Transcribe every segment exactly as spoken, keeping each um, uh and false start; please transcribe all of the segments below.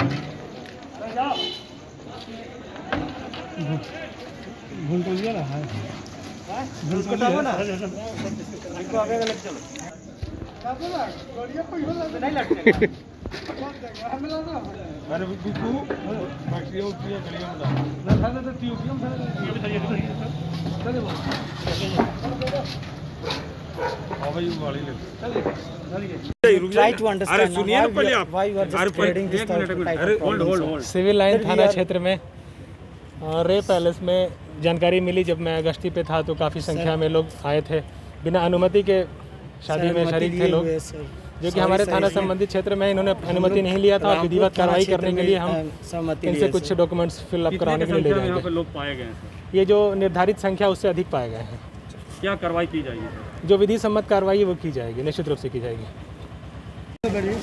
भूल तो लिया रहा है। भूल तो लिया ना। इसको आगे लग चलो। क्या बोला? बढ़िया कोई हो लगा नहीं लगता। हमें लगा। अरे बिकू। बैटरी और तीन बढ़िया होता है। ना था ना तो तीन तीन था। ये भी था ये भी था। चले बोल। अब ये गाड़ी ले। चलिए। अरे सुनिए ना पहले आप। अरे hold hold hold. Civil line थाना क्षेत्र में रे पैलेस में जानकारी मिली। जब मैं अगस्ती पे था तो काफ़ी संख्या में लोग आए थे बिना अनुमति के, शादी में शरीक थे लोग, जो कि हमारे थाना संबंधित क्षेत्र में इन्होंने अनुमति नहीं लिया था। विधिवत कार्रवाई करने के लिए हम इनसे कुछ डॉक्यूमेंट्स फिलअप कराने के लिए ले रहे हैं। ये जो निर्धारित संख्या उससे अधिक पाए गए हैं। क्या कार्रवाई की जाएगी? जो विधि सम्मत कार्रवाई है वो की जाएगी, निश्चित रूप से की जाएगी। हम लोग जिस एरिया में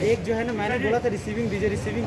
एक जो है ना, मैंने बोला था रिसीविंग दीजिए, रिसीविंग